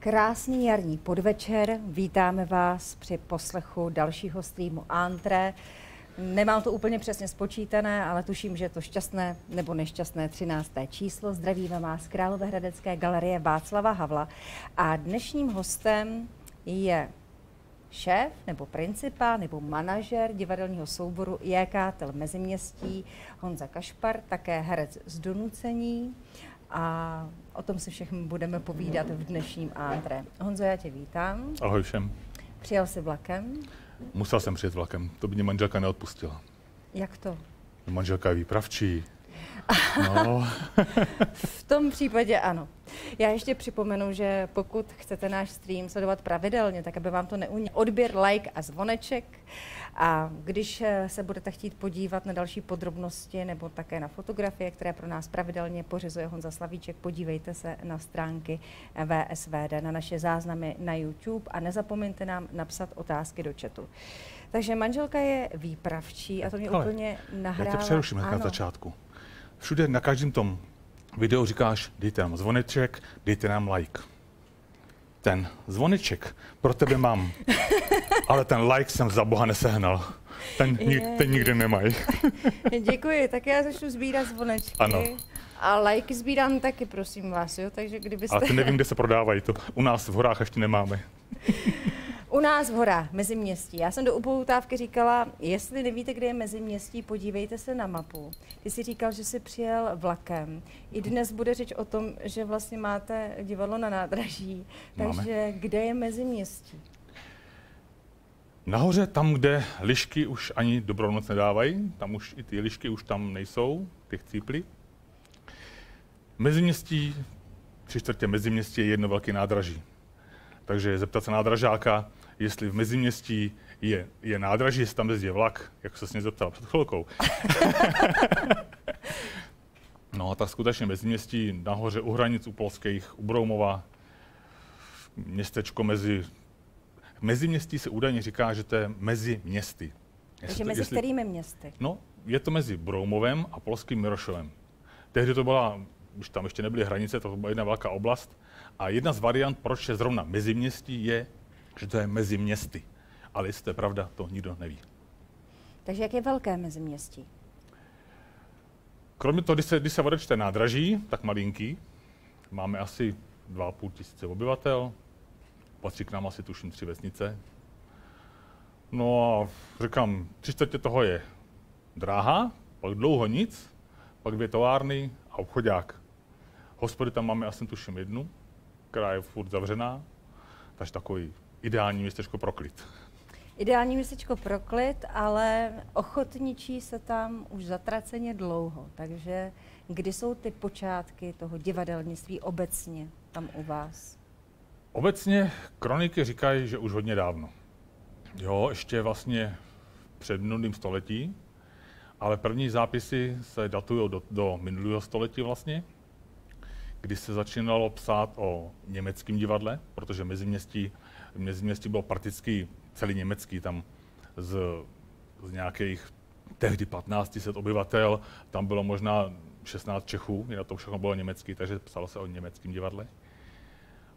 Krásný jarní podvečer, vítáme vás při poslechu dalšího streamu Antre. Nemám to úplně přesně spočítané, ale tuším, že je to šťastné nebo nešťastné 13. číslo. Zdravíme vás z Královéhradecké galerie Václava Havla. A dnešním hostem je šéf nebo principál nebo manažer divadelního souboru JKTL Meziměstí Honza Kašpar, také herec z Donucení. A o tom si všechno budeme povídat v dnešním Antre. Honzo, já tě vítám. Ahoj všem. Přijel jsi vlakem? Musel jsem přijet vlakem, to by mě manželka neodpustila. Jak to? Manželka je výpravčí. No. V tom případě ano. Já ještě připomenu, že pokud chcete náš stream sledovat pravidelně, tak aby vám to neuniklo, odběr, like a zvoneček. A když se budete chtít podívat na další podrobnosti nebo také na fotografie, které pro nás pravidelně pořizuje Honza Slavíček, podívejte se na stránky VSVD, na naše záznamy na YouTube a nezapomeňte nám napsat otázky do chatu. Takže manželka je výpravčí a to mě úplně nahrálo. Já tě přeruším na začátku. Všude na každém tom videu říkáš, dejte nám zvoneček, dejte nám like. Ten zvoneček pro tebe mám, ale ten like jsem za boha nesehnal. Ten nikdy nemají. Děkuji, tak já začnu sbírat zvonečky. Ano. A lajky sbírám taky, prosím vás, jo, takže kdybyste... Ale to nevím, kde se prodávají, to u nás v horách ještě nemáme. U nás v horách, Meziměstí. Já jsem do upoutávky říkala, jestli nevíte, kde je Meziměstí, podívejte se na mapu. Ty jsi říkal, že jsi přijel vlakem. I dnes bude řeč o tom, že vlastně máte divadlo na nádraží. Takže kde je Meziměstí? Nahoře tam, kde lišky už ani dobrou noc nedávají. Tam už i ty lišky už tam nejsou, ty chcíply. Meziměstí, 3/4 Meziměstí je jedno velké nádraží. Takže zeptat se nádražáka, jestli v Meziměstí je nádraží, jestli tam jezdí vlak, jak se s mě zeptal před chvilkou. No a tak skutečně Meziměstí, nahoře u hranic, u Polských, u Broumova, městečko mezi... Meziměstí se údajně říká, že to je mezi městy. Takže mezi kterými městy? No, je to mezi Broumovem a Polským Mirošovem. Tehdy to byla, už tam ještě nebyly hranice, to byla jedna velká oblast. A jedna z variant, proč je zrovna Meziměstí, je, že to je mezi městy. Ale jestli to je pravda, to nikdo neví. Takže jak je velké Meziměstí? Kromě toho, když se odečte nádraží, tak malinký, máme asi 2 500 obyvatel, patří k nám asi tuším 3 vesnice. No a říkám, 3/4 toho je dráha, pak dlouho nic, pak 2 továrny a obchodák. Hospody tam máme asi tuším 1, která je furt zavřená, takže takový ideální městečko pro klid. Ideální městečko pro klid, ale ochotničí se tam už zatraceně dlouho, takže kdy jsou ty počátky toho divadelnictví obecně tam u vás? Obecně kroniky říkají, že už hodně dávno. Jo, ještě vlastně před minulým století, ale první zápisy se datují do minulého století vlastně, kdy se začínalo psát o německém divadle, protože Meziměstí bylo prakticky celý německý, tam z nějakých tehdy 1500 obyvatel, tam bylo možná 16 Čechů, na to všechno bylo německý, takže psalo se o německém divadle.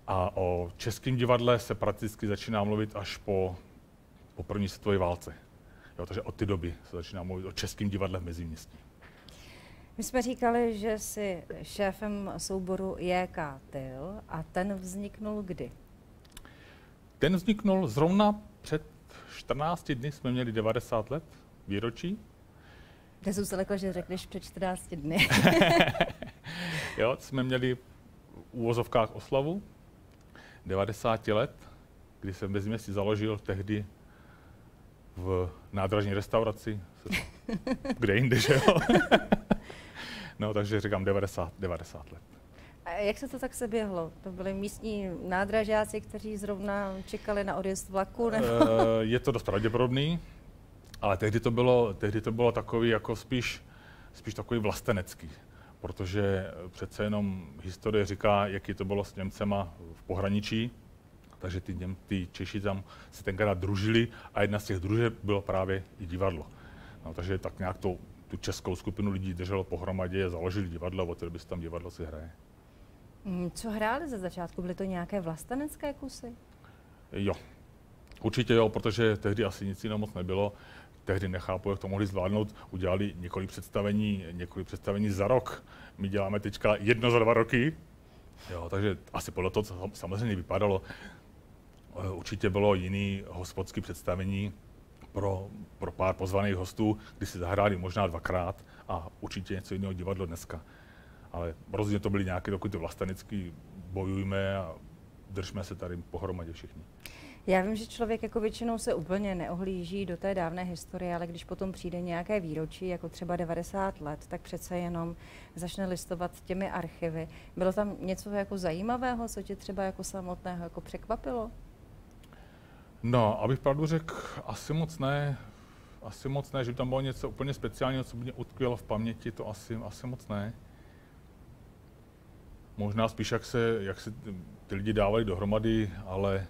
A o českém divadle se prakticky začíná mluvit až po první světové válce. Jo, takže od té doby se začíná mluvit o českém divadle v Meziměstí. My jsme říkali, že jsi šéfem souboru JKTL a ten vzniknul kdy? Ten vzniknul zrovna před 14 dny, jsme měli 90 let výročí. Já jsem se lekla, že řekneš před 14 dny. Jo, jsme měli v úvozovkách oslavu 90 let, kdy jsem bez měsíc založil tehdy v nádražní restauraci, kde jinde, že jo? No, takže říkám 90 let. A jak se to tak seběhlo? To byli místní nádražáci, kteří zrovna čekali na odjezd vlaku? Nebo? Je to dost pravděpodobný, ale tehdy to bylo takový jako spíš takový vlastenecký, protože přece jenom historie říká, jaký to bylo s Němcema v pohraničí, takže ty Češi tam se tenkrát družili a jedna z těch družeb bylo právě i divadlo. No, takže tak nějak to... tu českou skupinu lidí drželo pohromadě, založili divadlo, od té doby se tam divadlo si hraje. Co hráli ze začátku? Byly to nějaké vlastenecké kusy? Jo, určitě jo, protože tehdy asi nic jiného moc nebylo. Tehdy nechápu, jak to mohli zvládnout. Udělali několik představení za rok. My děláme teďka jedno za 2 roky. Jo, takže asi podle toho, co samozřejmě vypadalo. Určitě bylo jiný hospodské představení pro pár pozvaných hostů, kdy si zahráli možná 2krát a určitě něco jiného divadlo dneska. Ale rozhodně to byly nějaké takové ty vlastenecké bojujme a držme se tady pohromadě všichni. Já vím, že člověk jako většinou se úplně neohlíží do té dávné historie, ale když potom přijde nějaké výročí, jako třeba 90 let, tak přece jenom začne listovat těmi archivy. Bylo tam něco jako zajímavého, co tě třeba jako samotného jako překvapilo? No, abych pravdu řekl, asi moc ne, že by tam bylo něco úplně speciálního, co by mě utkvělo v paměti, to asi moc ne. Možná spíš, jak se ty lidi dávali dohromady, ale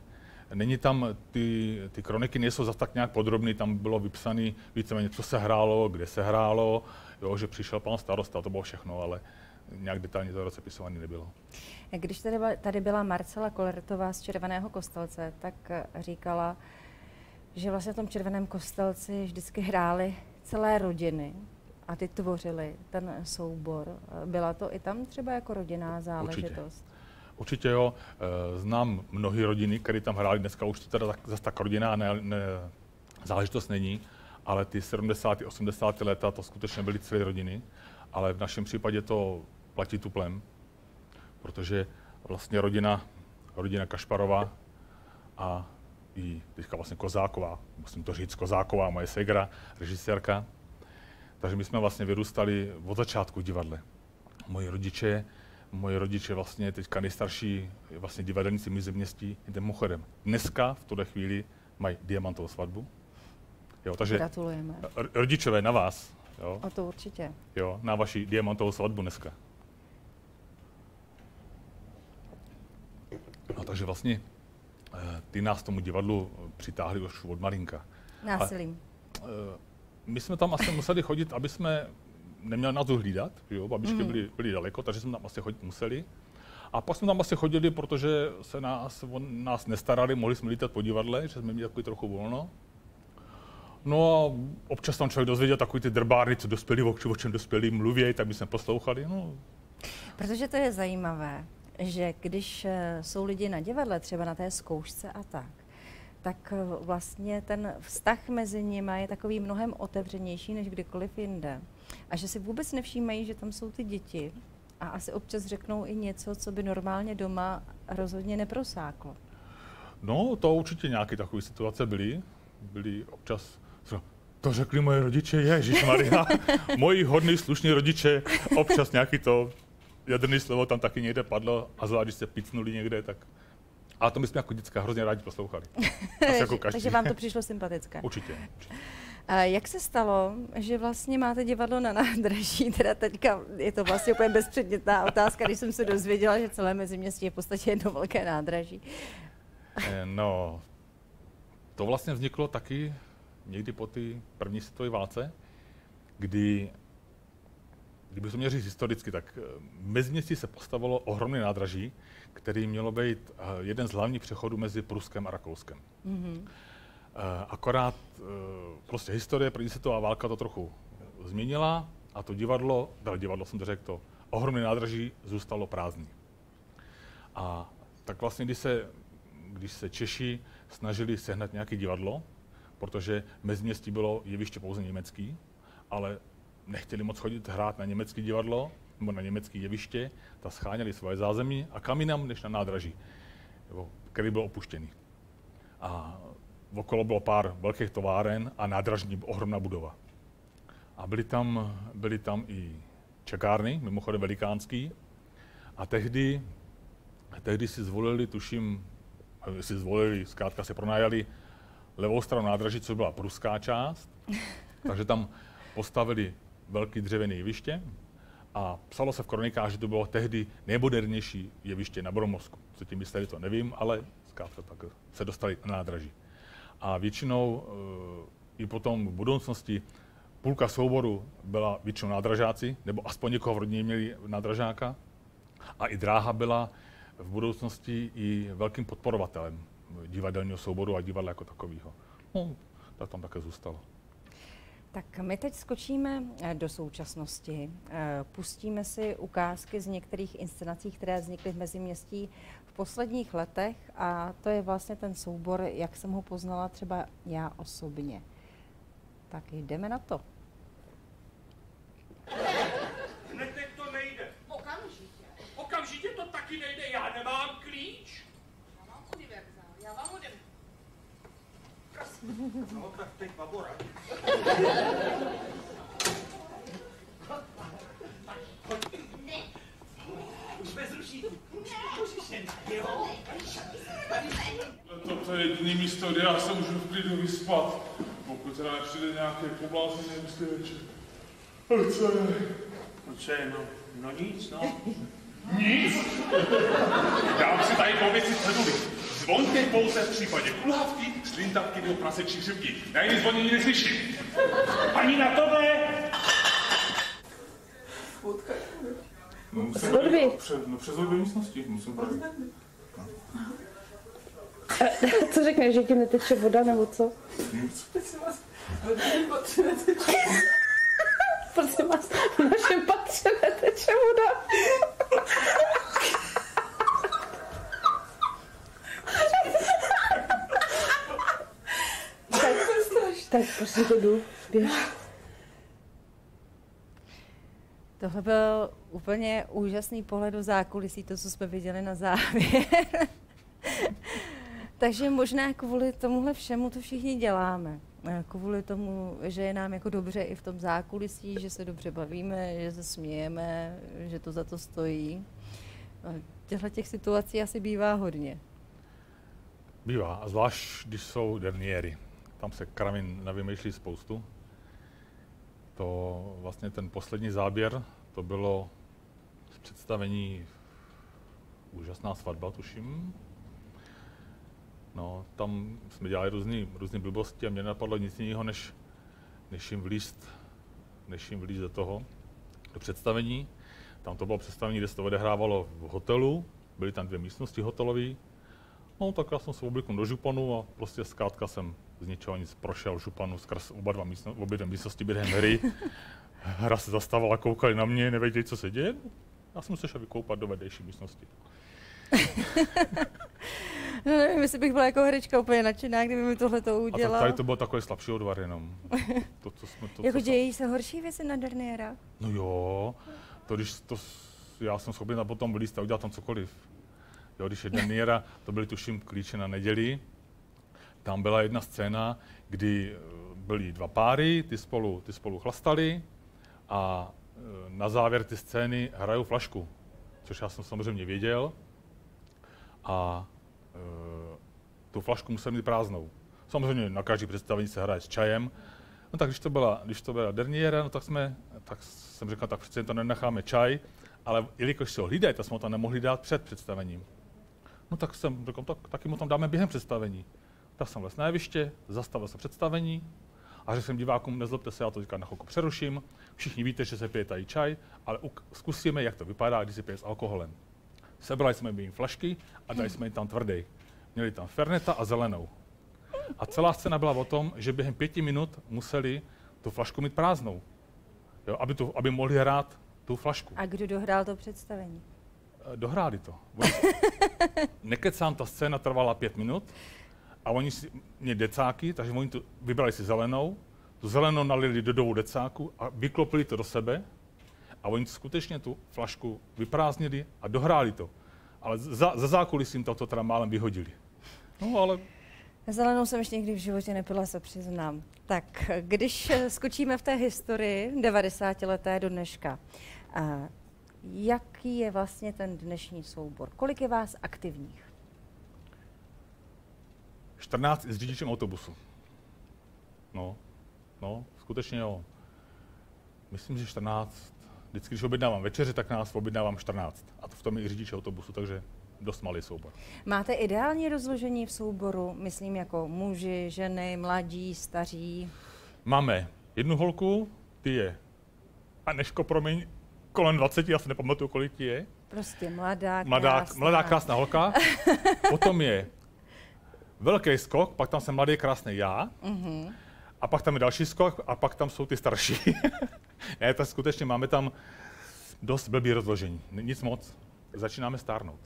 není tam, ty kroniky nejsou zas tak nějak podrobný, tam bylo vypsané víceméně, co se hrálo, kde se hrálo, jo, že přišel pan starosta, to bylo všechno, ale nějak detailně to rozepisované nebylo. Když tady byla Marcela Kollertová z Červeného kostelce, tak říkala, že vlastně v tom Červeném kostelci vždycky hrály celé rodiny a ty tvořily ten soubor. Byla to i tam třeba jako rodinná záležitost? Určitě jo, znám mnohé rodiny, které tam hrály, dneska už to teda zase tak rodinná záležitost není, ale ty 70. a 80. léta to skutečně byly celé rodiny, ale v našem případě to platí tuplem, protože vlastně rodina Kašparova a i teďka vlastně Kozáková, musím to říct, Kozáková, moje segra, režisérka, takže my jsme vlastně vyrůstali od začátku v divadle. Moji rodiče vlastně teďka nejstarší vlastně divadelníci Meziměstí, mimochodem. Dneska v tuhle chvíli mají diamantovou svatbu. Jo, takže gratulujeme. Rodičové na vás. Jo. A to určitě. Jo, na vaši diamantovou svatbu dneska. No, takže vlastně ty nás tomu divadlu přitáhli už od malinka. Násilím. My jsme tam asi museli chodit, aby jsme neměli nás uhlídat, jo, babičky byly daleko, takže jsme tam asi chodit museli. A pak jsme tam asi chodili, protože se nás nestarali, mohli jsme lítat po divadle, že jsme měli takový trochu volno. No a občas tam člověk dozvěděl takový ty drbárny, co dospělí, o čem dospělí mluví, tak my jsme poslouchali. No. Protože to je zajímavé, že když jsou lidi na divadle, třeba na té zkoušce a tak vlastně ten vztah mezi nimi je takový mnohem otevřenější než kdykoliv jinde. A že si vůbec nevšímají, že tam jsou ty děti a asi občas řeknou i něco, co by normálně doma rozhodně neprosáklo. No, to určitě nějaké takové situace byly občas, to řekli moje rodiče, ježišmarja, moji hodný, slušní rodiče, občas nějaký to jadrný slovo tam taky někde padlo a zvlášť, když se picnuli někde, tak... A to my jsme jako děcka hrozně rádi poslouchali. Jako takže vám to přišlo sympatické. Určitě. A jak se stalo, že vlastně máte divadlo na nádraží? Teda teďka je to vlastně úplně bezpředmětná otázka, když jsem se dozvěděla, že celé Meziměstí je v podstatě jedno velké nádraží. No, to vlastně vzniklo taky někdy po té první světové válce, kdy, kdybychom měli říct historicky, tak Meziměstí se postavilo ohromné nádraží, který mělo být jeden z hlavních přechodů mezi Pruskem a Rakouskem. Akorát prostě historie, první světová válka to trochu změnila a to divadlo, ohromné nádraží zůstalo prázdný. A tak vlastně, když se Češi snažili sehnat nějaké divadlo, protože Meziměstí bylo jeviště pouze německý, ale nechtěli moc chodit hrát na německé divadlo, nebo na německé jeviště, ta scháněli svoje zázemí a kam jinam než na nádraží, který byl opuštěný. A okolo bylo pár velkých továren a nádražní ohromná budova. A byly tam i čekárny, mimochodem velikánský. A tehdy zkrátka se pronajali levou stranu nádraží, což byla pruská část. Takže tam postavili velký dřevěný jeviště a psalo se v kronikách, že to bylo tehdy nejmodernější jeviště na Broumovsku. Co tím mysleli, to nevím, ale zkrátka tak se dostali na nádraží. A většinou i potom v budoucnosti půlka souboru byla většinou nádražáci, nebo aspoň někoho v rodině měli nádražáka. A i dráha byla v budoucnosti i velkým podporovatelem divadelního souboru a divadla jako takového. No, tak tam také zůstalo. Tak my teď skočíme do současnosti. Pustíme si ukázky z některých inscenací, které vznikly v Meziměstí v posledních letech, a to je vlastně ten soubor, jak jsem ho poznala třeba já osobně. Tak jdeme na to. Ne, teď to nejde. Okamžitě. Okamžitě to taky nejde, já nemám klíč. Já mám univerzál, já vám odemknu. No tak teď babora. Ne. Bez ruší. Jo? To je jediný místo, kde já se můžu v klidu vyspat. Pokud teda nepřijde nějaké poblázení, nemyslí večer. No nic, no. Nic? Dám si tady po věci předuby. Zvoňte pouze v případě kulhavky, šlintavky nebo prasečí šipky. Já jiný zvonění neslyším. Paní na tohle! Odkud? Přes obě místnosti. Musím projít. Co řekneš, že ti neteče voda nebo co? Nic. Prosím vás, v našem patře neteče voda. Tak prosím to jdu, běž. Tohle byl úplně úžasný pohled do zákulisí, to, co jsme viděli na závěr. Takže možná kvůli tomuhle všemu to všichni děláme. Kvůli tomu, že je nám jako dobře i v tom zákulisí, že se dobře bavíme, že se smějeme, že to za to stojí. Těchto těch situací asi bývá hodně. Bývá, a zvlášť, když jsou derniéry. Tam se kravin navymýšlí spoustu. To vlastně ten poslední záběr, to bylo z představení Úžasná svatba, tuším. No, tam jsme dělali různé blbosti a mě napadlo nic jiného, než jim vlíst do toho, do představení. Tam to bylo představení, kde se to odehrávalo v hotelu, byly tam dvě místnosti hotelové. No, tak já jsem se obliknul do županu a prostě zkrátka jsem z ničeho nic prošel županu skrz obě dvě místnosti během hry. Hra se zastavila, koukali na mě, nevěděli, co se děje. Já jsem se šel vykoupat do vedlejší místnosti. No, nevím, jestli bych byla jako herečka úplně nadšená, kdyby mi tohle to udělala. A tady to bylo takové slabší odvar jenom. Jako dějí se horší věci na derniérách? No jo, to když to, já jsem schopný na potom vylíst a udělat tam cokoliv. Jo, když je derniéra, to byly tuším Klíče na neděli. Tam byla jedna scéna, kdy byly dva páry, ty spolu chlastali a na závěr ty scény hrajou flašku, což já jsem samozřejmě věděl. A tu flašku musel mít prázdnou. Samozřejmě na každý představení se hraje s čajem. No tak když to byla derniéra, no tak jsem řekl, tak přece to nenecháme čaj, ale jelikož se ho hlídají, tak jsme ho tam nemohli dát před představením. No tak jsem řekl, tak jim ho tam dáme během představení. Tak jsem vlez na jeviště, zastavil se představení a řekl jsem divákům, nezlobte se, já to teďka na chvilku přeruším, všichni víte, že se pije tady čaj, ale zkusíme, jak to vypadá, když se pije s alkoholem. Sebrali jsme jim flašky a dali jsme jim tam tvrdý. Měli tam ferneta a zelenou. A celá scéna byla o tom, že během 5 minut museli tu flašku mít prázdnou, jo, aby mohli hrát tu flašku. A kdo dohrál to představení? Dohráli to. Nekecám, ta scéna trvala 5 minut a oni měli decáky, takže oni tu vybrali si zelenou, tu zelenou nalili do dvou decáku a vyklopili to do sebe. A oni skutečně tu flašku vyprázdnili a dohráli to. Ale za zákulisím to teda málem vyhodili. No, ale... Zelenou jsem ještě nikdy v životě nepila, se přiznám. Tak, když skočíme v té historii 90 leté do dneška, jaký je vlastně ten dnešní soubor? Kolik je vás aktivních? 14 s řidičem autobusu. No, skutečně jo. Myslím, že 14... Vždycky, když objednávám večeři, tak nás objednávám 14. A to v tom je i řidiče autobusu, takže dost malý soubor. Máte ideální rozložení v souboru, myslím jako muži, ženy, mladí, staří? Máme jednu holku, ty je, a Aneško, promiň, kolem 20, já se nepamatuju, kolik ti je. Prostě mladá krásná holka. Potom je velký skok, pak tam jsem mladý krásný já. Mm-hmm. A pak tam je další skok a pak tam jsou ty starší. Ne, tak skutečně máme tam dost blbý rozložení. Nic moc. Začínáme stárnout.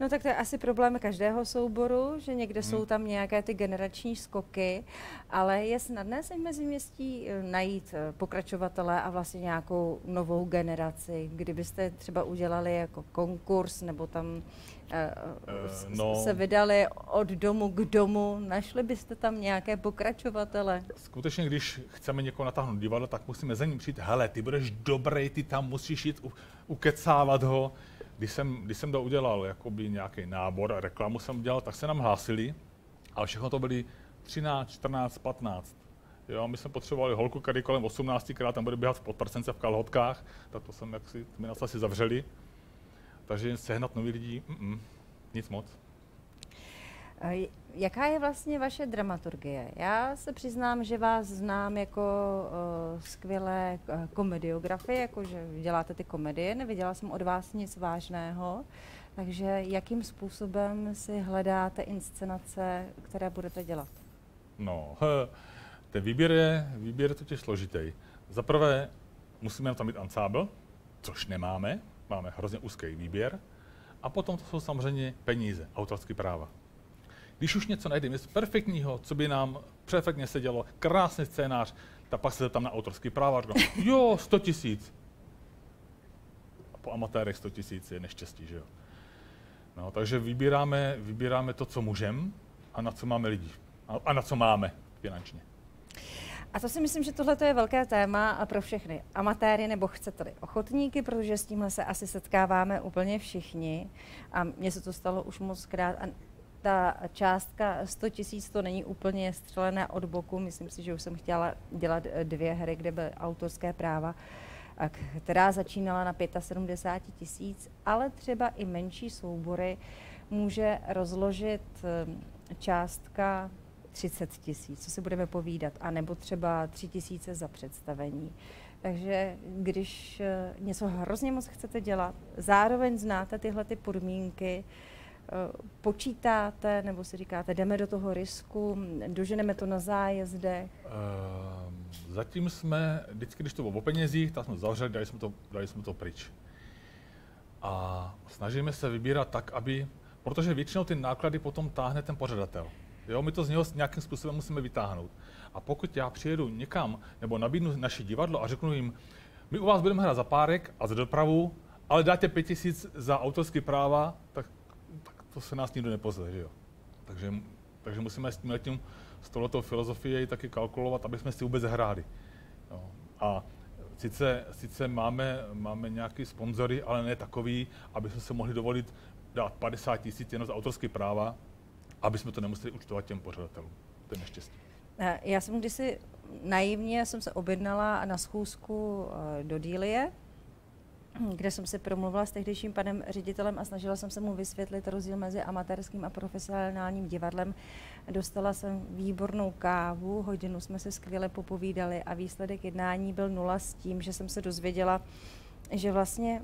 No tak to je asi problém každého souboru, že někde jsou tam nějaké ty generační skoky, ale je snadné se v Meziměstí najít pokračovatele a vlastně nějakou novou generaci. Kdybyste třeba udělali jako konkurs nebo tam se vydali od domu k domu, našli byste tam nějaké pokračovatele? Skutečně, když chceme někoho natáhnout divadlo, tak musíme za ním přijít, hele, ty budeš dobrý, ty tam musíš jít, ukecávat ho. Když jsem to udělal jakoby nějaký nábor a reklamu jsem dělal, tak se nám hlásili, ale všechno to byly 13, 14, 15. Jo, my jsme potřebovali holku, který kolem 18, která tam bude běhat v podprsence v kalhotkách, tak to jsem jaksi, my nás asi zavřeli. Takže sehnat nový lidí, nic moc. Jaká je vlastně vaše dramaturgie? Já se přiznám, že vás znám jako skvělé komediografy, jako že děláte ty komedie, neviděla jsem od vás nic vážného, takže jakým způsobem si hledáte inscenace, které budete dělat? No, ten výběr je totiž složitý. Za prvé musíme tam mít ansábl, což nemáme, máme hrozně úzký výběr, a potom to jsou samozřejmě peníze, autorské práva. Když už něco najdeme z perfektního, co by nám perfektně sedělo, krásný scénář, tak pak se zeptám na autorský práva a říkám, jo, 100 000. A po amatérech 100 000 je neštěstí, že jo. No, takže vybíráme to, co můžeme a na co máme lidi. A na co máme finančně. A to si myslím, že tohle je velké téma pro všechny amatéry, nebo chcete-li ochotníky, protože s tímhle se asi setkáváme úplně všichni. A mně se to stalo už mockrát. Ta částka 100 000 to není úplně střelená od boku. Myslím si, že už jsem chtěla dělat 2 hry, kde byly autorské práva, která začínala na 75 000, ale třeba i menší soubory může rozložit částka 30 000, co si budeme povídat, anebo třeba 3 000 za představení. Takže když něco hrozně moc chcete dělat, zároveň znáte tyhle ty podmínky, počítáte, nebo si říkáte, jdeme do toho risku, doženeme to na zájezdech? Zatím jsme, vždycky, když to bylo o penězích, tak jsme zavřeli, dali jsme to pryč. A snažíme se vybírat tak, aby, protože většinou ty náklady potom táhne ten pořadatel. Jo, my to z něho nějakým způsobem musíme vytáhnout. A pokud já přijedu někam, nebo nabídnu naše divadlo a řeknu jim, my u vás budeme hrát za párek a za dopravu, ale dáte 5 000 za autorské práva, tak to se nás nikdo nepozve, že jo. Takže musíme s touhletou filozofií taky kalkulovat, aby jsme si vůbec hráli. Jo. A sice máme nějaký sponzory, ale ne takový, aby jsme se mohli dovolit dát 50 000 jenom za autorské práva, aby jsme to nemuseli účtovat těm pořadatelům. To je neštěstí. Já jsem kdysi naivně se objednala na schůzku do Dilie, kde jsem se promluvila s tehdejším panem ředitelem a snažila jsem se mu vysvětlit rozdíl mezi amatérským a profesionálním divadlem. Dostala jsem výbornou kávu, hodinu jsme se skvěle popovídali a výsledek jednání byl 0 s tím, že jsem se dozvěděla, že vlastně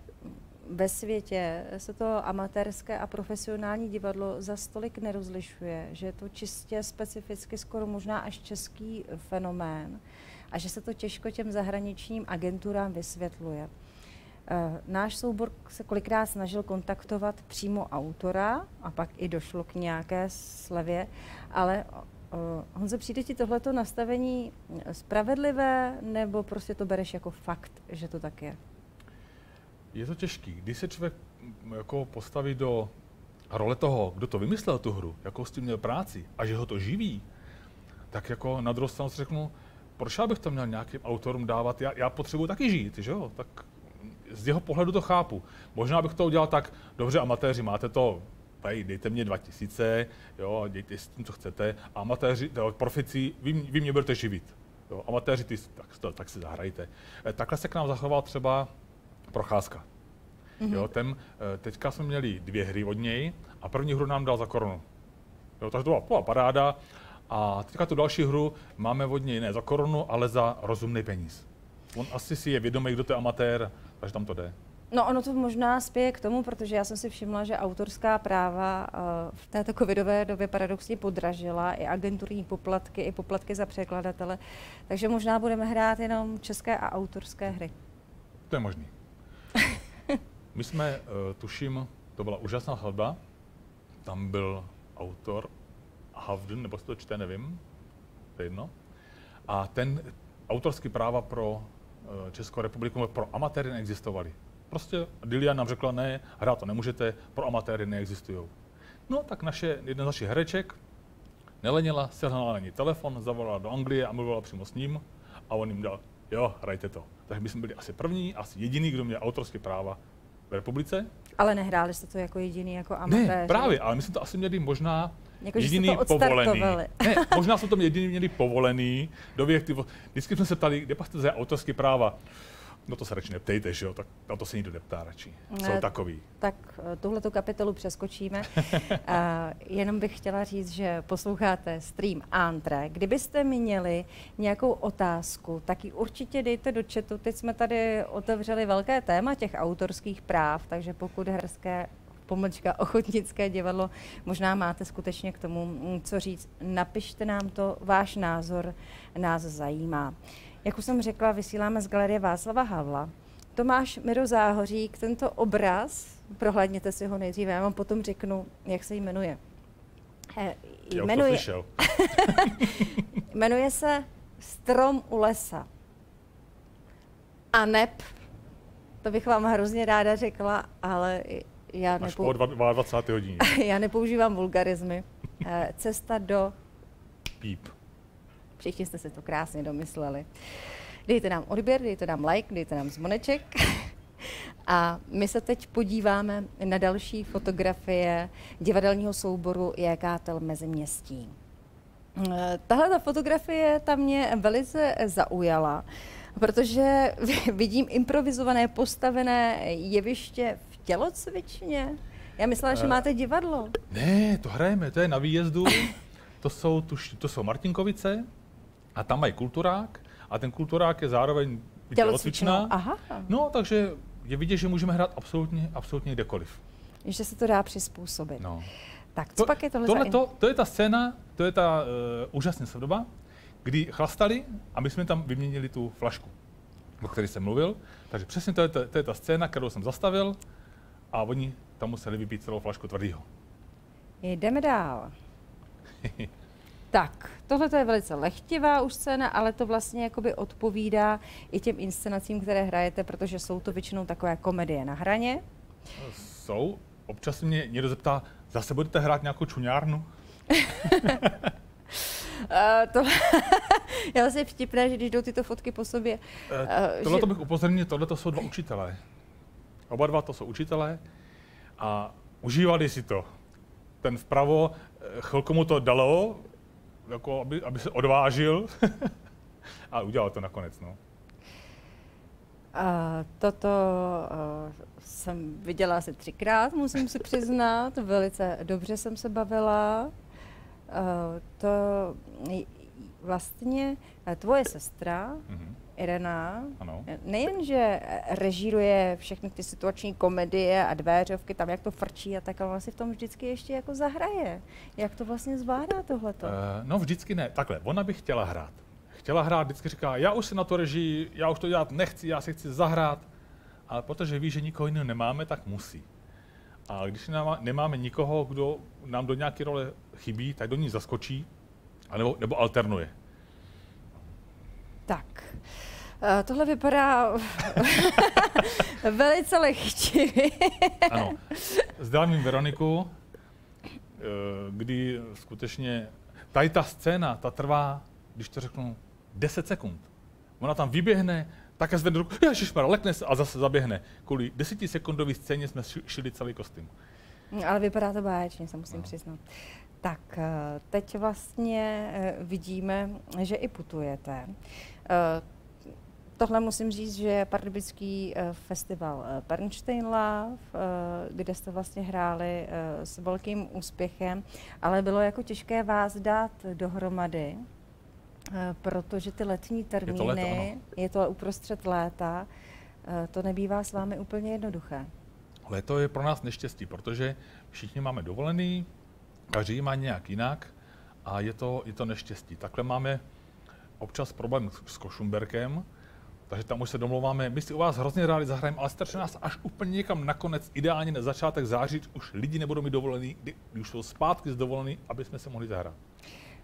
ve světě se to amatérské a profesionální divadlo za stolik nerozlišuje, že je to čistě specificky skoro možná až český fenomén a že se to těžko těm zahraničním agenturám vysvětluje. Náš soubor se kolikrát snažil kontaktovat přímo autora a pak i došlo k nějaké slevě, ale Honzo, přijde ti tohleto nastavení spravedlivé, nebo prostě to bereš jako fakt, že to tak je? Je to těžký. Když se člověk jako postaví do role toho, kdo to vymyslel tu hru, jakou s tím měl práci a že ho to živí, tak jako na druhou stranu si řeknu, proč já bych to měl nějakým autorům dávat, já potřebuji taky žít, že jo? Tak z jeho pohledu to chápu. Možná bych to udělal tak, dobře, amatéři, máte to, tady dejte mě 2000, jo, dějte s tím, co chcete, a amatéři, profici, vy mě budete živit. Jo, amatéři, tak si zahrajte. Takhle se k nám zachoval třeba Procházka. Jo, teďka jsme měli 2 hry od něj a první hru nám dal za korunu. Jo, takže to byla paráda a teďka tu další hru máme od něj ne za korunu, ale za rozumný peníz. On asi si je vědomý, kdo to je amatér, takže tam to jde. No ono to možná spěje k tomu, protože já jsem si všimla, že autorská práva v této covidové době paradoxně podražila i agenturní poplatky, i poplatky za překladatele, takže možná budeme hrát jenom české a autorské hry. To je možný. My jsme, tuším, to byla úžasná hladba, tam byl autor Havden, nebo se to čte, nevím, to je jedno. A ten autorský práva pro Českou republiku pro amatéry neexistovaly. Prostě Dilia nám řekla, ne, hrát to nemůžete, pro amatéry neexistují. No tak jedna z našich hereček nelenila, sehnala na ní telefon, zavolala do Anglie a mluvila přímo s ním a on jim dal, jo, hrajte to. Takže my jsme byli asi první, asi jediný, kdo měl autorské práva v republice. Ale nehráli jste to jako jediný, jako amatéři. Ne, právě, ale my jsme to asi měli možná jako jediný povolený. Ne, možná jsme to jediný měli povolený. Vždycky jsme se ptali, kde pak jste za autorské práva. No to se radši neptejte, že jo? Tak na to se nikdo neptá radši. Jsou takový. Tak tuhletu kapitolu přeskočíme. Jenom bych chtěla říct, že posloucháte stream Antre. Kdybyste měli nějakou otázku, tak ji určitě dejte do chatu. Teď jsme tady otevřeli velké téma těch autorských práv, takže pokud herské pomlčka ochotnické divadlo, možná máte skutečně k tomu, co říct. Napište nám to, váš názor nás zajímá. Jak už jsem řekla, vysíláme z Galerie Václava Havla. Tomáš Miro Záhořík, tento obraz, prohlédněte si ho nejdříve, já vám potom řeknu, jak se jmenuje. Jmenuje se Strom u lesa. A neb, to bych vám hrozně ráda řekla, ale já, já nepoužívám vulgarizmy. Cesta do... Píp. Všichni jste se to krásně domysleli. Dejte nám odběr, dejte nám like, dejte nám zvoneček. A my se teď podíváme na další fotografie divadelního souboru JKTL Meziměstí. Tahle fotografie ta mě velice zaujala, protože vidím improvizované postavené jeviště v tělocvičně. Já myslela, že máte divadlo. Ne, to hrajeme, to je na výjezdu. To jsou Martinkovice. A tam mají kulturák a ten kulturák je zároveň tělocvičná. Aha. No, takže je vidět, že můžeme hrát absolutně kdekoliv. Že se to dá přizpůsobit. No. Tak, co pak je to je ta scéna, to je ta úžasná sodoba, kdy chlastali a my jsme tam vyměnili tu flašku, o které jsem mluvil. Takže přesně to je ta scéna, kterou jsem zastavil a oni tam museli vypít celou flašku tvrdýho. Jdeme dál. Tak, tohle je velice lehtivá už scéna, ale to vlastně jakoby odpovídá i těm inscenacím, které hrajete, protože jsou to většinou takové komedie na hraně. Jsou. Občas mě někdo zeptá, zase budete hrát nějakou čuňárnu? Já vlastně vtipné, že když jdou tyto fotky po sobě... Tohle bych upozornil, tohle jsou dva učitelé. Oba dva to jsou učitelé a užívali si to. Ten vpravo, chvilku mu to dalo, jako aby se odvážil a udělal to nakonec. No. Toto jsem viděla asi 3krát, musím si přiznat. Velice dobře jsem se bavila. To vlastně tvoje sestra, Irena, nejenže režíruje všechny ty situační komedie a dvéřovky, tam jak to frčí a tak, ale ona si v tom vždycky ještě jako zahraje. Jak to vlastně zvládá tohleto? No vždycky ne. Takhle, ona by chtěla hrát. Chtěla hrát, vždycky říká, já už si na to režii, já už to dělat nechci, já si chci zahrát. Ale protože ví, že nikoho jiného nemáme, tak musí. A když nemáme nikoho, kdo nám do nějaké role chybí, tak do ní zaskočí, nebo alternuje. Tak, tohle vypadá velice lehčivě. Ano, zdravím Veroniku, kdy skutečně tady ta scéna, ta trvá, když to řeknu, 10 sekund. Ona tam vyběhne, také zvedne ruku, ježišmarja, lekne se a zase zaběhne. Kvůli 10sekundové scéně jsme šili celý kostým. Ale vypadá to báječně, se musím přiznat. Tak, teď vlastně vidíme, že i putujete. Tohle musím říct, že je Pardubický festival Pernštejnlav, kde jste vlastně hráli s velkým úspěchem, ale bylo jako těžké vás dát dohromady, protože ty letní termíny, je to uprostřed léta, to nebývá s vámi úplně jednoduché. Léto je pro nás neštěstí, protože všichni máme dovolený, každý má nějak jinak a je to neštěstí. Takhle máme občas problém s Košumberkem, takže tam už se domlouváme, my si u vás hrozně rádi zahrajeme, ale strašně nás až úplně někam nakonec, ideálně na začátek září, už lidi nebudou mít dovolený, když už jsou zpátky z dovolený, aby jsme se mohli zahrát.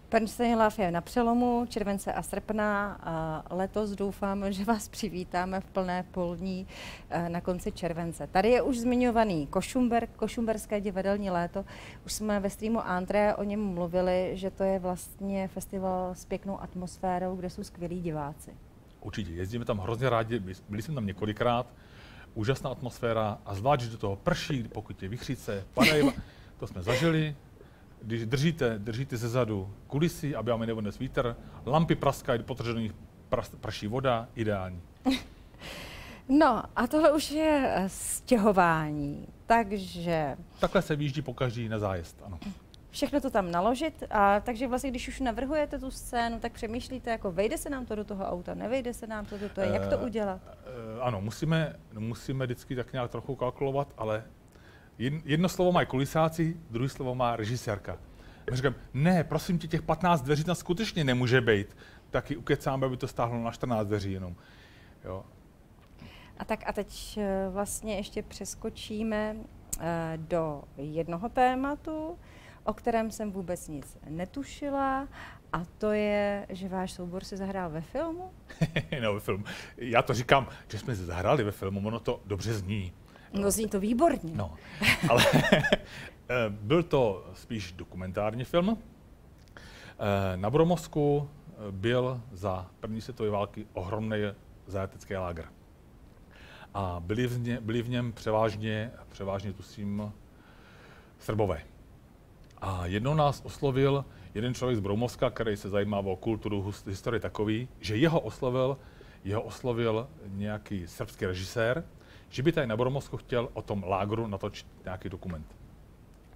Pernštejnlav je na přelomu července a srpna a letos doufám, že vás přivítáme v plné poldní na konci července. Tady je už zmiňovaný Košumberk, Košumberské divadelní léto. Už jsme ve streamu Antre o něm mluvili, že to je vlastně festival s pěknou atmosférou, kde jsou skvělí diváci. Určitě, jezdíme tam hrozně rádi, byli jsme tam několikrát, úžasná atmosféra a zvlášť, že do toho prší, pokud je vichřice, padají, to jsme zažili. Když držíte ze zadu kulisy, aby vám nevones vítr, lampy praskají, potržení prší voda, ideální. No a tohle už je stěhování, takže... Takhle se výjíždí po každý na zájezd, ano. Všechno to tam naložit, a takže vlastně, když už navrhujete tu scénu, tak přemýšlíte, jako vejde se nám to do toho auta, nevejde se nám to do toho, jak to udělat? Ano, musíme vždycky tak nějak trochu kalkulovat, ale... Jedno slovo mají kulisáci, druhé slovo má režisérka. My říkám, ne, prosím tě, těch 15 dveří tam skutečně nemůže být. Taky ukecáme, aby to stáhlo na 14 dveří jenom. Jo. A tak a teď vlastně ještě přeskočíme do jednoho tématu, o kterém jsem vůbec nic netušila, a to je, že váš soubor si zahrál ve filmu? No, ve filmu. Já to říkám, že jsme se zahráli ve filmu, ono to dobře zní. No, zní to výborně. No, ale byl to spíš dokumentární film. Na Broumovsku byl za první světové války ohromný zajatecký lágr. A byli v něm převážně tuším Srbové. A jednou nás oslovil jeden člověk z Broumovska, který se zajímá o kulturu, historii takový, že jeho oslovil nějaký srbský režisér, že by tady na Broumovsku chtěl o tom lágru natočit nějaký dokument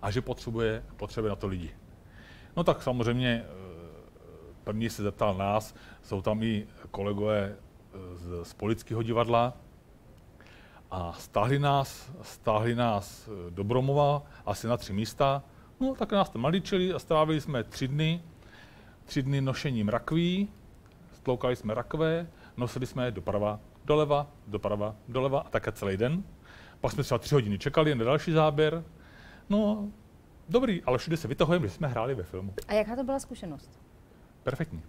a že potřebuje na to lidi. No tak samozřejmě první se zeptal nás, jsou tam i kolegové z Polického divadla a stáhli nás do Broumova asi na 3 místa. No tak nás tam nalíčili a strávili jsme 3 dny nošením rakví, stloukali jsme rakve, nosili jsme je doprava, doleva, doprava, doleva a také celý den. Pak jsme třeba 3 hodiny čekali na další záběr. No, dobrý, ale všude se vytahujeme, že jsme hráli ve filmu. A jaká to byla zkušenost? Perfektní.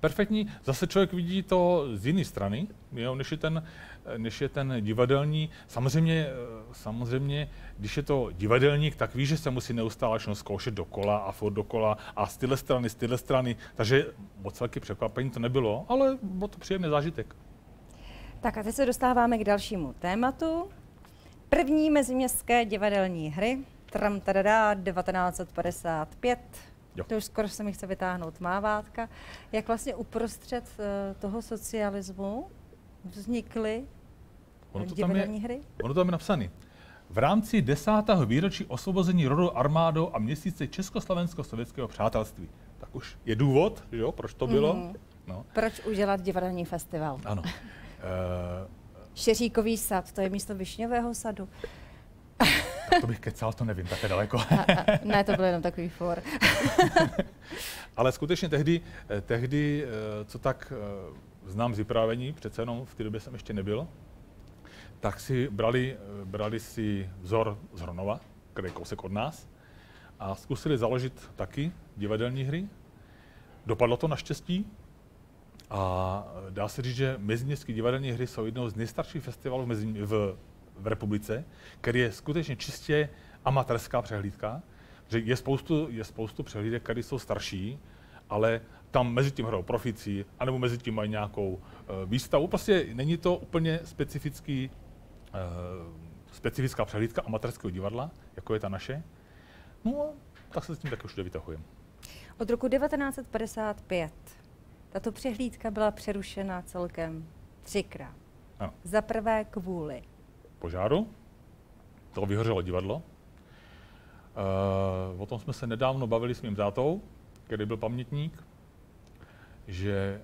Perfektní, zase člověk vidí to z jiné strany, jo, než je ten divadelní. Samozřejmě, když je to divadelník, tak ví, že se musí neustále zkoušet dokola a furt dokola a z téhle strany. Takže moc velké překvapení to nebylo, ale bylo to příjemný zážitek. Tak a teď se dostáváme k dalšímu tématu. První meziměstské divadelní hry, tram tadadá, 1955. Jo. To už skoro se mi chce vytáhnout mávátka. Jak vlastně uprostřed toho socialismu vznikly divadelní hry? Ono tam je napsané. V rámci 10. výročí osvobození rodu armádou a měsíce Československo-sovětského přátelství. Tak už je důvod, jo, proč to bylo. No. Proč udělat divadelní festival? Ano. Šeříkový sad, to je místo Višňového sadu. Tak to bych kecal, to nevím, tak je daleko. Ne, to byl jenom takový for. Ale skutečně tehdy, co tak znám z vyprávění, přece jenom v té době jsem ještě nebyl, tak si brali si vzor z Hronova, který je kousek od nás, a zkusili založit taky divadelní hry. Dopadlo to naštěstí. A dá se říct, že meziměstské divadelní hry jsou jednou z nejstarších festivalů v republice, který je skutečně čistě amatérská přehlídka. Že je spoustu přehlídek, které jsou starší, ale tam mezi tím hrajou profíci, anebo mezi tím mají nějakou výstavu. Prostě není to úplně specifická přehlídka amatérského divadla, jako je ta naše. No, tak se s tím taky všude vytahujeme. Od roku 1955. Tato přehlídka byla přerušena celkem 3krát. Ano. Za prvé kvůli požáru, to vyhořelo divadlo. O tom jsme se nedávno bavili s mým tátou, který byl pamětník, že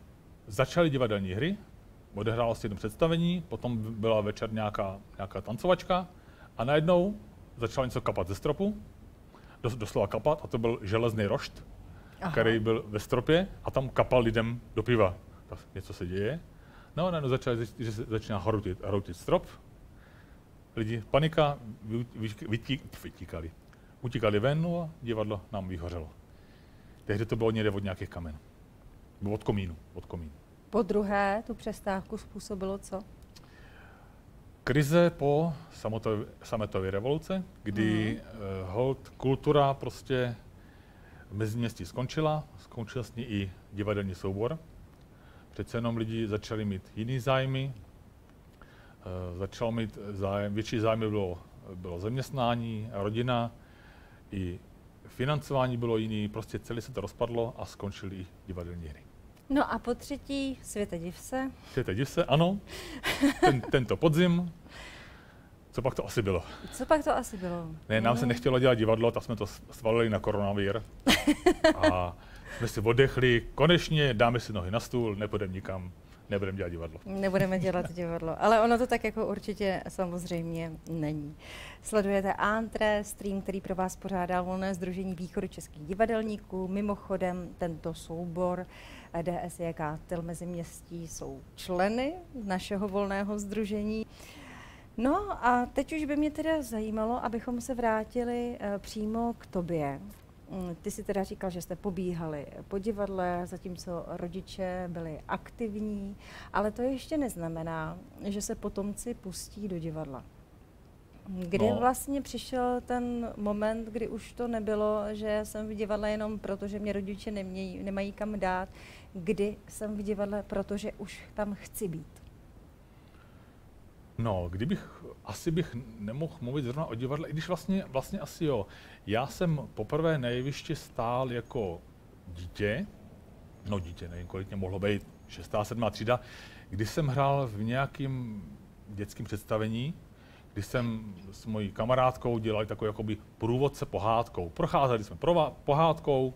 začaly divadelní hry, odehrálo si jedno představení, potom byla večer nějaká tancovačka a najednou začalo něco kapat ze stropu, doslova kapat, a to byl železný rošt, který byl ve stropě a tam kapal lidem do piva. Tak něco se děje. No a najednou začíná hroutit strop. Lidi panika, utíkali ven, no a divadlo nám vyhořelo. Tehdy to bylo někde od nějakých kamen. Bylo od komínu, Po druhé tu přestávku způsobilo co? Krize po sametové revoluce, kdy holt kultura prostě v Meziměstí skončila. Skončil s ní i divadelní soubor. Přece jenom lidi začali mít jiný zájmy. Začal mít zájem, větší zájmy bylo zaměstnání, rodina, i financování bylo jiný, prostě celé se to rozpadlo a skončily i divadelní hry. No a po třetí, světe div se. Světe div se, ano. Tento podzim. Co pak to asi bylo? Ne, nám se nechtělo dělat divadlo, tak jsme to svalili na koronavir. A jsme si oddechli, konečně dáme si nohy na stůl, nepůjdeme nikam. Nebudeme dělat divadlo. Nebudeme dělat divadlo, ale ono to tak jako určitě samozřejmě není. Sledujete Antre, stream, který pro vás pořádá Volné sdružení východočeských divadelníků. Mimochodem tento soubor DS JKTL Meziměstí jsou členy našeho Volného sdružení. No a teď už by mě teda zajímalo, abychom se vrátili přímo k tobě. Ty jsi teda říkal, že jste pobíhali po divadle, zatímco rodiče byli aktivní, ale to ještě neznamená, že se potomci pustí do divadla. Kdy vlastně přišel ten moment, kdy už to nebylo, že jsem v divadle jenom proto, že mě rodiče nemají kam dát, kdy jsem v divadle, protože už tam chci být? No, asi bych nemohl mluvit zrovna o divadle, i když vlastně asi jo. Já jsem poprvé na jevišti stál jako dítě, nevím, kolik mě mohlo být, 6. 7. třída, kdy jsem hrál v nějakém dětském představení, kdy jsem s mojí kamarádkou dělali takový jakoby průvodce pohádkou. Procházeli jsme pohádkou,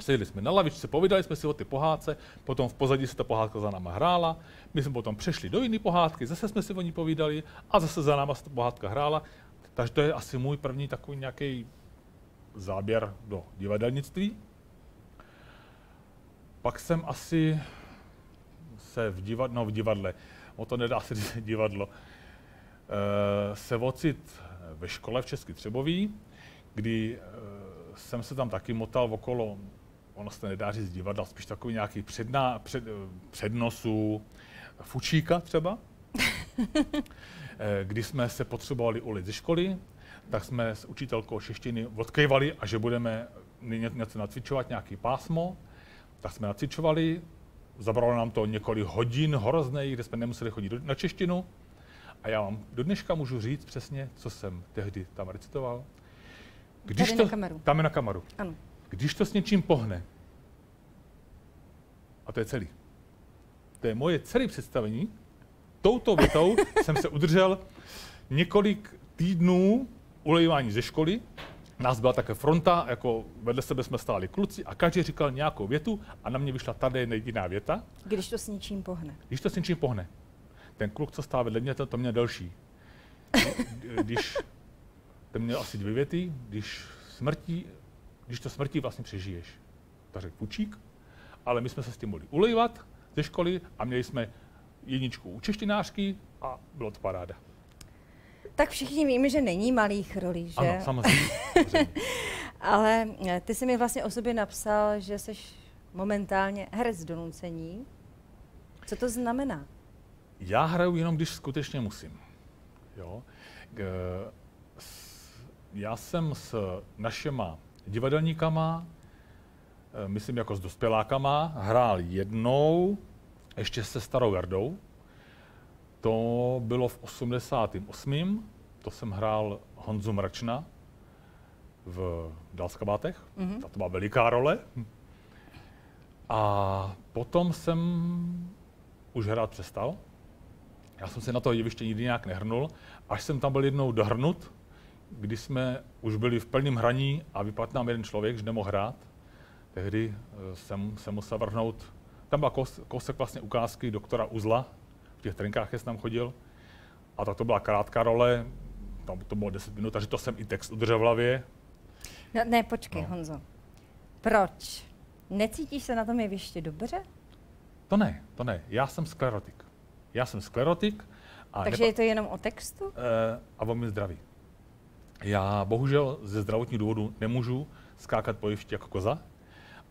seděli jsme na lavičce, povídali jsme si o ty pohádce, potom v pozadí se ta pohádka za náma hrála, my jsme potom přešli do jiné pohádky, zase jsme si o ní povídali a zase za náma se ta pohádka hrála. Takže to je asi můj první takový nějaký záběr do divadelnictví. Pak jsem asi se v divadle, o to nedá se říct divadlo, se ocit ve škole v České Třebový, kdy jsem se tam taky motal okolo, ono se nedá říct divadla, spíš takový nějaký přednosů fučíka třeba. Když jsme se potřebovali ulit ze školy, tak jsme s učitelkou češtiny odkejvali, a že budeme něco nacvičovat, nějaký pásmo, tak jsme nacvičovali. Zabralo nám to několik hodin hrozných, kde jsme nemuseli chodit na češtinu. A já vám do dneška můžu říct přesně, co jsem tehdy tam recitoval. Když to, na kameru. Tam je na kameru. Ano. Když to s něčím pohne. A to je celý. To je moje celé představení. Touto větou jsem se udržel několik týdnů ulejvání ze školy. Nás byla také fronta, jako vedle sebe jsme stáli kluci a každý říkal nějakou větu a na mě vyšla tady jediná věta. Když to s něčím pohne. Když to s něčím pohne. Ten kluk, co stál vedle mě, to měl delší. Ten měl asi 2 věty, když to smrtí vlastně přežiješ. Tak řekl Pučík, ale my jsme se s tím mohli ulejvat ze školy a měli jsme 1 u češtinářky a bylo to paráda. Tak všichni víme, že není malých rolí, že? Ano, samozřejmě. Ale ty jsi mi vlastně o sobě napsal, že jsi momentálně herec Donucení. Co to znamená? Já hraju jenom, když skutečně musím. Jo? Já jsem s našima divadelníkama, myslím jako s dospělákama, hrál jednou, ještě se Starou Jardou. To bylo v 88. To jsem hrál Honzu Mračna v Dalskabátech. Ta to byla veliká role. A potom jsem už hrát přestal. Já jsem se na to jeviště nikdy nějak nehrnul, až jsem tam byl jednou dohrnut, kdy jsme už byli v plném hraní a vypadl nám jeden člověk, že nemohl hrát. Tehdy jsem musel vrhnout. Tam byl kousek vlastně ukázky doktora Uzla, v těch trenkách jsem tam chodil. A tak to byla krátká role, tam to bylo 10 minut, takže to jsem i text udržel v hlavě. No, ne, počkej, no. Honzo. Proč? Necítíš se na tom jevišti dobře? To ne. Já jsem sklerotik. Takže je to jenom o textu? A o mém zdraví. Já bohužel ze zdravotních důvodů nemůžu skákat po jevišti jako koza.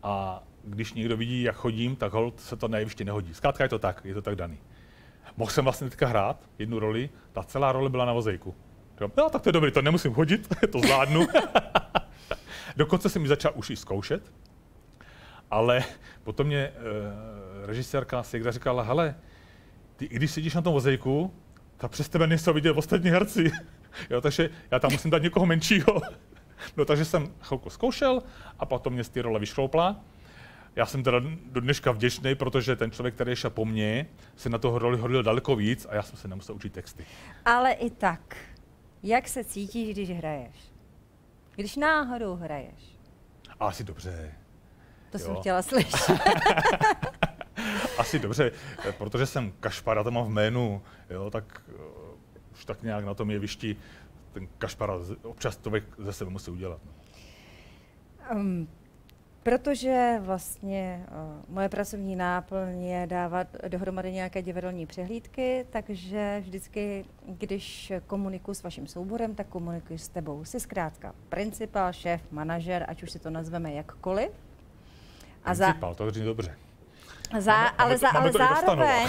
A když někdo vidí, jak chodím, tak holt se to na jevišti nehodí. Zkrátka je to tak daný. Mohl jsem vlastně teďka hrát jednu roli, ta celá role byla na vozejku. No tak to je dobrý, to nemusím hodit, to zvládnu. Dokonce jsem ji začal už i zkoušet, ale potom mě režisérka Sjekda říkala, hele, ty i když sedíš na tom vozejku, tak přes tebe nejsou vidět ostatní herci. Jo, takže já tam musím dát někoho menšího. No takže jsem chvilku zkoušel a potom mě z té role vyšroupla. Já jsem teda do dneška vděčný, protože ten člověk, který šel po mně, se na toho roli hodil daleko víc a já jsem se nemusel učit texty. Ale i tak, jak se cítíš, když hraješ? Když náhodou hraješ? Asi dobře. To jo. Jsem chtěla slyšet. Asi dobře, protože jsem Kašpara, to mám v jménu, jo, tak už tak nějak na tom jevišti ten Kašpara občas člověk ze sebe musí udělat. Protože vlastně moje pracovní náplň je dávat dohromady nějaké divadelní přehlídky, takže vždycky, když komunikuji s vaším souborem, tak komunikuji s tebou. Jsi zkrátka principál, šéf, manažer, ať už si to nazveme jakkoliv. Principál, to říct dobře. Ale zároveň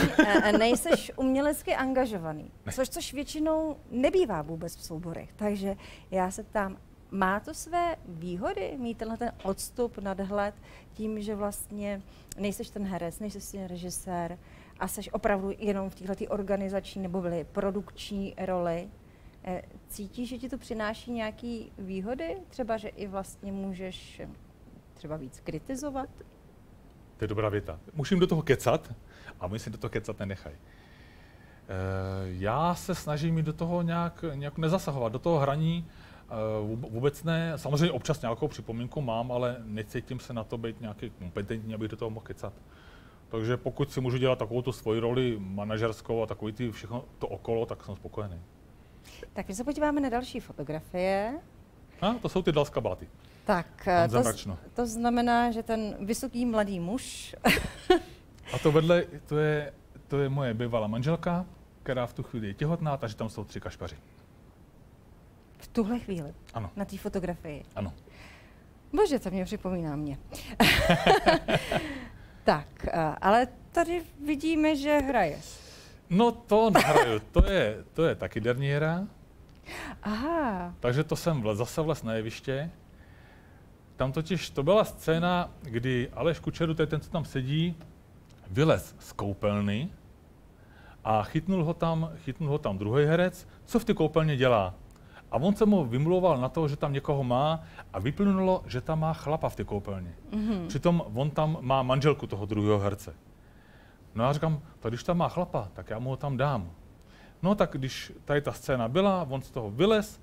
nejseš umělecky angažovaný, ne. což většinou nebývá vůbec v souborech. Takže já se ptám, má to své výhody mít tenhle ten odstup, nadhled tím, že vlastně nejseš ten herec, nejseš ten režisér a seš opravdu jenom v této organizační nebo byly produkční roli. Cítíš, že ti to přináší nějaké výhody? Třeba, že i vlastně můžeš třeba víc kritizovat? To je dobrá věta. Musím do toho kecat a my si do toho kecat nenechají. Já se snažím jít do toho nějak nezasahovat, do toho hraní vůbec ne. Samozřejmě občas nějakou připomínku mám, ale necítím se na to být nějaký kompetentní, abych do toho mohl kecat. Takže pokud si můžu dělat takovou tu svoji roli manažerskou a takový ty všechno to okolo, tak jsem spokojený. Tak my se podíváme na další fotografie. A to jsou ty dva skabáty. Tak, to znamená, že ten vysoký mladý muž. A to vedle, to je moje bývalá manželka, která v tu chvíli je těhotná, takže tam jsou 3 Kašpaři. V tuhle chvíli? Ano. Na té fotografii? Ano. Bože, to mě připomíná mě. Tak, ale tady vidíme, že hraješ. No to nehraju, to je taky derniéra. Aha. Takže to jsem zase na jeviště. Tam totiž to byla scéna, kdy Aleš Kučeru, to je ten, co tam sedí, vylez z koupelny a chytnul ho tam druhý herec, co v té koupelně dělá. A on se mu vymluval na to, že tam někoho má a vyplynulo, že tam má chlapa v té koupelně. Mm-hmm. Přitom on tam má manželku toho druhého herce. No já říkám, tak když tam má chlapa, tak já mu ho tam dám. No tak když tady ta scéna byla, on z toho vylez,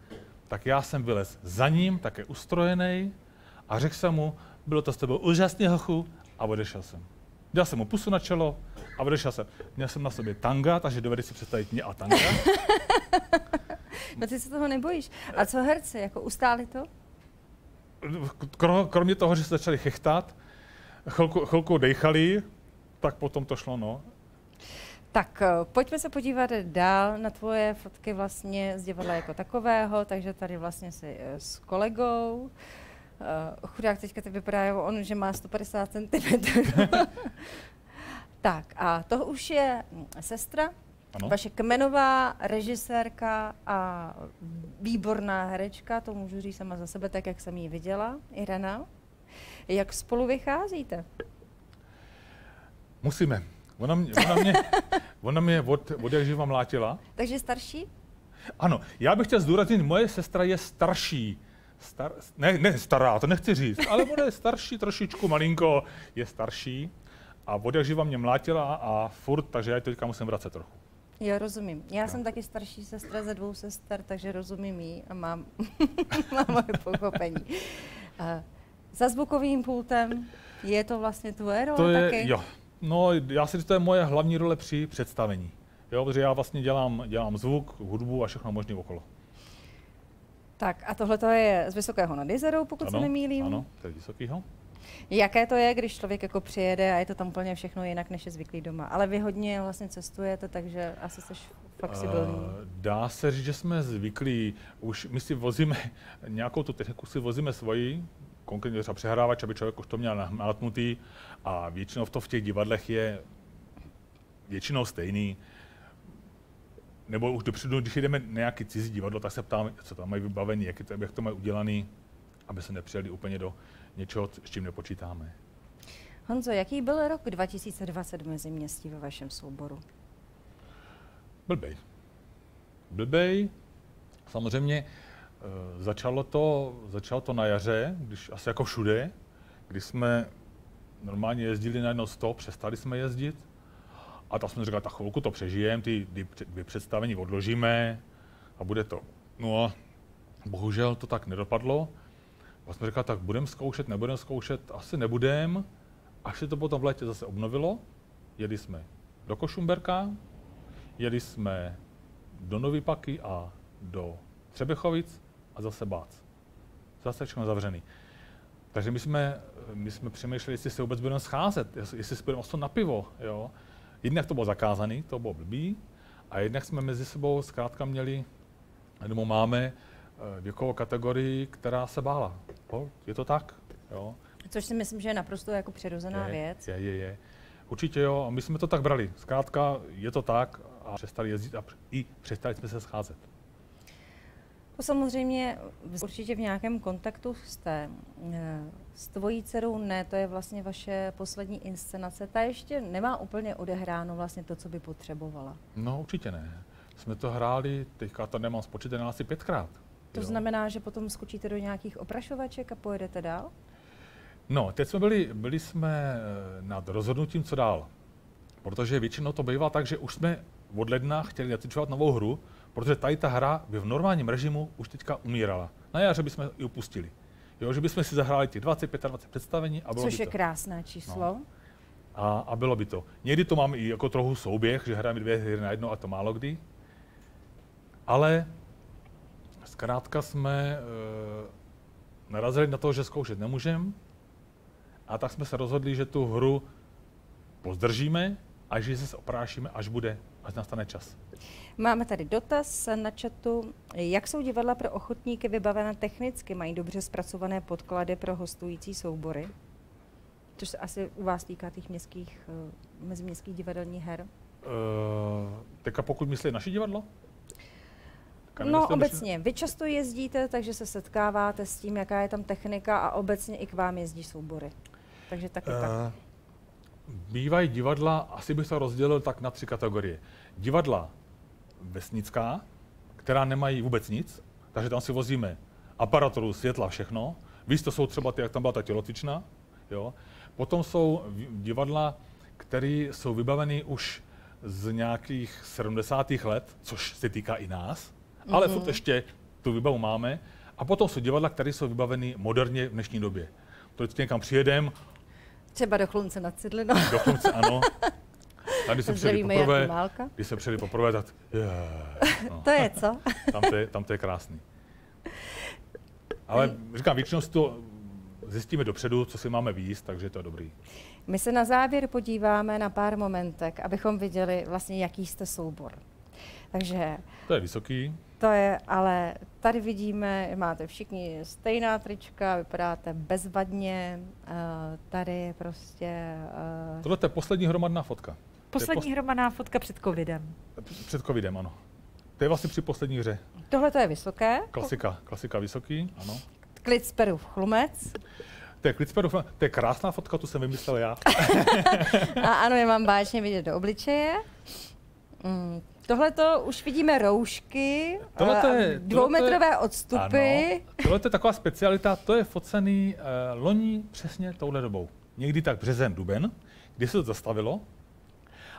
tak já jsem vylez za ním, tak je ustrojený. A řekl jsem mu, bylo to s tebou úžasný hochu, a odešel jsem. Dal jsem mu pusu na čelo a odešel jsem. Měl jsem na sobě tanga, takže dovedeš si představit mě a tanga. No ty se toho nebojíš. A co herci, jako ustáli to? Kromě toho, že se začali chechtat, chvilku dejchali, tak potom to šlo, no. Tak pojďme se podívat dál na tvoje fotky vlastně z divadla jako takového, takže tady vlastně jsi s kolegou. Chudák teďka to vypadá, on, že má 150 cm. Tak a to už je sestra, ano. Vaše kmenová režisérka a výborná herečka, to můžu říct sama za sebe, tak jak jsem ji viděla, Irena. Jak spolu vycházíte? Musíme. Ona mě od jak živa mlátila. Takže starší? Ano, já bych chtěl zdůraznit, moje sestra je starší. Ne stará, to nechci říct, ale ona je starší trošičku, malinko je starší a od jak živa mě mlátila a furt, takže já ji teďka musím vracet trochu. Jo, rozumím. Já jsem taky starší sestra ze 2 sester, takže rozumím jí a mám moje pochopení. Za zvukovým pultem je to vlastně tvoje role taky? Jo, no já si říkám, to je moje hlavní role při představení. Jo, protože já vlastně dělám zvuk, hudbu a všechno možné okolo. Tak a tohle je z Vysokého nad Jizerou, pokud se nemýlím. Ano, to je z Vysokého. Jaké to je, když člověk jako přijede a je to tam úplně všechno jinak, než je zvyklý doma? Ale vy hodně vlastně cestujete, takže asi jsi flexibilní. Dá se říct, že jsme zvyklí. Už my si vozíme nějakou tu techniku, si vozíme svoji, konkrétně třeba přehrávač, aby člověk už to měl nalatnutý. A většinou to v těch divadlech je většinou stejný. Nebo už dopředu, když jdeme na nějaký cizí divadlo, tak se ptáme, co tam mají vybavení, jak to mají udělaný, aby se nepřijeli úplně do něčeho, s čím nepočítáme. Honzo, jaký byl rok 2020 v Meziměstí ve vašem souboru? Blbej. Blbej. Samozřejmě začalo to na jaře, když asi jako všude, když jsme normálně jezdili na jedno 100, přestali jsme jezdit. A tak jsme říkali, tak chvilku to přežijeme, ty dvě představení odložíme a bude to. No a bohužel to tak nedopadlo. A jsme říkali, tak budeme zkoušet, nebudeme zkoušet, asi nebudeme. Až se to potom v létě zase obnovilo, jeli jsme do Košumberka, jeli jsme do Nový Paky a do Třebechovic a zase Bác. Zase všechno zavřený. Takže my jsme přemýšleli, jestli se vůbec budeme scházet, jestli se budeme ostat na pivo. Jo? Jednak to bylo zakázané, to bylo blbý, a jednak jsme mezi sebou zkrátka měli, nebo máme věkovou kategorii, která se bála. Je to tak? Jo. Což si myslím, že je naprosto jako přirozená věc. Je. Určitě jo, a my jsme to tak brali. Zkrátka je to tak a přestali jezdit a i přestali jsme se scházet. Samozřejmě určitě v nějakém kontaktu jste s tvojí dcerou, ne, to je vlastně vaše poslední inscenace, ta ještě nemá úplně odehráno vlastně to, co by potřebovala. No určitě ne. Jsme to hráli, teďka to nemám spočítané asi 5krát. To jo. Znamená, že potom skočíte do nějakých oprašovaček a pojedete dál? No, teď jsme byli jsme nad rozhodnutím, co dál. Protože většinou to bývá tak, že už jsme od ledna chtěli natočovat novou hru, protože tady ta hra by v normálním režimu už teďka umírala. Na jaře bychom ji opustili. Jo, že bychom si zahráli těch 20-25 představení a bylo by to. Což je krásné číslo. No. A bylo by to. Někdy to mám i jako trochu souběh, že hrajeme dvě hry na jedno a to málo kdy. Ale zkrátka jsme narazili na to, že zkoušet nemůžeme. A tak jsme se rozhodli, že tu hru pozdržíme a že se oprášíme, až bude, až nastane čas. Máme tady dotaz na chatu. Jak jsou divadla pro ochotníky vybavena technicky? Mají dobře zpracované podklady pro hostující soubory? Což se asi u vás týká těch městských, meziměstských divadelních her. Teďka pokud myslí naše divadlo? No obecně. Vy často jezdíte, takže se setkáváte s tím, jaká je tam technika a obecně i k vám jezdí soubory. Takže taky tak. Bývají divadla, asi bych to rozdělil tak na 3 kategorie. Divadla vesnická, která nemají vůbec nic, takže tam si vozíme aparaturu, světla, všechno. Víš, to jsou třeba ty, jak tam byla ta tělocvična. Jo. Potom jsou divadla, které jsou vybaveny už z nějakých 70. let, což se týká i nás, ale furt ještě tu výbavu máme. A potom jsou divadla, které jsou vybaveny moderně v dnešní době. To vždycky někam přijedeme. Třeba do Chlumce nad Cidlinou. Do Chlumce, ano. A když se přijeli poprvé, tak no. To je co? Tam to je krásný. Ale říkám, většinou to zjistíme dopředu, co si máme výjíst, takže to je dobrý. My se na závěr podíváme na pár momentek, abychom viděli vlastně, jaký jste soubor. Takže to je Vysoký. To je, ale tady vidíme, máte všichni stejná trička, vypadáte bezvadně, tady je prostě... Tohle je poslední hromadná fotka. Poslední hromadná fotka před covidem. Před covidem, ano. To je vlastně při poslední hře. Tohle to je Vysoké. Klasika Vysoký, ano. Klicperův chlumec. To je Klicperův chlumec, to je krásná fotka, tu jsem vymyslel já. A ano, je mám báječně vidět do obličeje. Tohle to už vidíme roušky, dvoumetrové odstupy. Tohle je taková specialita, to je focený loni přesně touhle dobou. Někdy tak březen, duben, kdy se to zastavilo.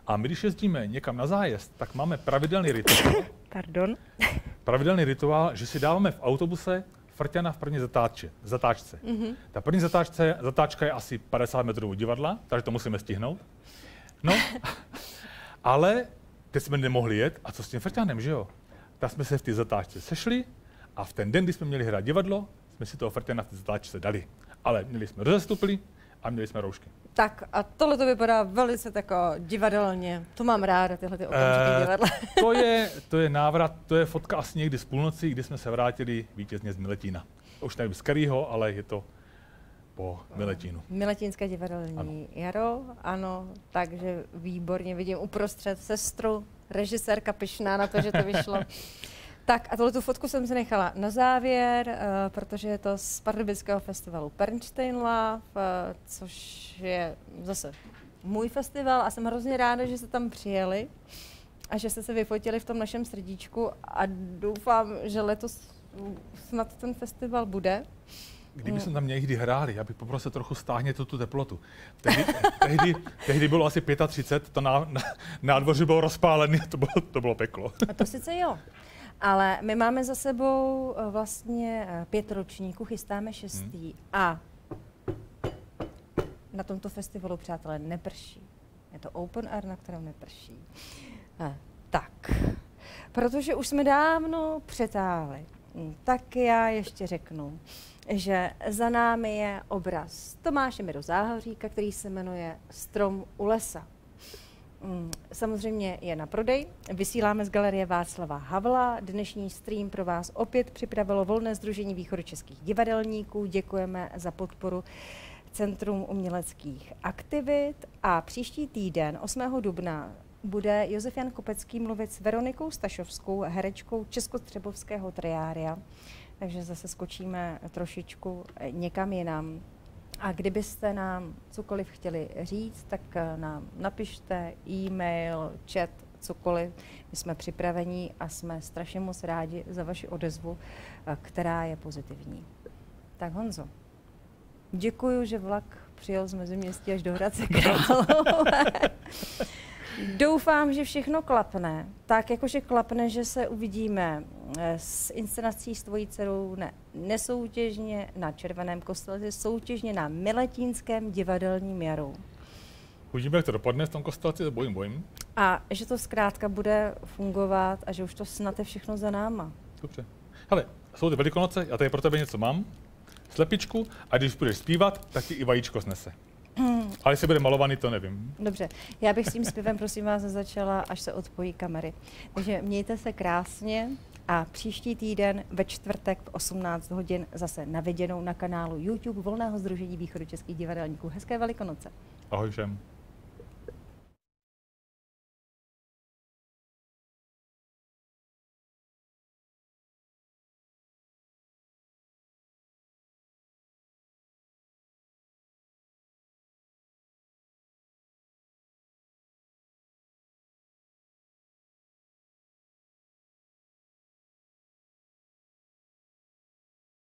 A my, když jezdíme někam na zájezd, tak máme pravidelný rituál. Pardon. Pravidelný rituál, že si dáváme v autobuse frťana v první zatáčce. Ta první zatáčka je asi 50 metrů od divadla, takže to musíme stihnout. No, ale teď jsme nemohli jet a co s tím frťánem, že jo? Tak jsme se v té zatáčce sešli a v ten den, kdy jsme měli hrát divadlo, jsme si toho frťána v té zatáčce dali. Ale měli jsme rozestupy a měli jsme roušky. Tak a tohle to vypadá velice tak divadelně. To mám ráda, tyhle ty okamžiky divadla. To je návrat, to je fotka asi někdy z půlnoci, kdy jsme se vrátili vítězně z Miletína. Už nevím z kterého, ale je to po Miletínu. Miletínské divadelní jaro, ano, takže výborně vidím uprostřed sestru, režisérka pyšná na to, že to vyšlo. Tak a tu fotku jsem si nechala na závěr, protože je to z Pardubického festivalu Pernštejnlav, což je zase můj festival a jsem hrozně ráda, že jste tam přijeli a že jste se vyfotili v tom našem srdíčku a doufám, že letos snad ten festival bude. Kdyby jsme tam někdy hráli, já bych poprosil trochu stáhněte tu teplotu. Tehdy bylo asi 35, to nádvoří bylo rozpálené, to bylo peklo. A to sice jo. Ale my máme za sebou vlastně 5 ročníků, chystáme 6. A na tomto festivalu, přátelé, neprší. Je to open air, na kterém neprší. Tak, protože už jsme dávno přetáhli, tak já ještě řeknu, že za námi je obraz Tomáše Miro Záhoříka, který se jmenuje Strom u lesa. Samozřejmě je na prodej. Vysíláme z Galerie Václava Havla. Dnešní stream pro vás opět připravilo Volné sdružení východočeských divadelníků. Děkujeme za podporu Centrum uměleckých aktivit. A příští týden, 8. dubna, bude Josef Jan Kopecký mluvit s Veronikou Stašovskou, herečkou Českotřebovského triária. Takže zase skočíme trošičku někam jinam. A kdybyste nám cokoliv chtěli říct, tak nám napište e-mail, chat, cokoliv. My jsme připraveni a jsme strašně moc rádi za vaši odezvu, která je pozitivní. Tak Honzo, děkuji, že vlak přijel z Meziměstí až do Hradce Králové. Doufám, že všechno klapne. Tak jakože klapne, že se uvidíme s inscenací s tvojí dcerou nesoutěžně na Červeném kostelci, soutěžně na Miletínském divadelním jaru. Uvidíme, jak to dopadne v tom kostelci, to bojím. A že to zkrátka bude fungovat a že už to snad je všechno za náma. Dobře. Hele, jsou ty Velikonoce, já tady pro tebe něco mám, slepičku, a když budeš zpívat, tak ti i vajíčko snese. Ale jestli bude malovaný, to nevím. Dobře, já bych s tím zpěvem, prosím vás, začala, až se odpojí kamery. Takže mějte se krásně a příští týden ve čtvrtek v 18 hodin zase na viděnou na kanálu YouTube Volného sdružení východočeských divadelníků. Hezké Velikonoce. Ahoj všem.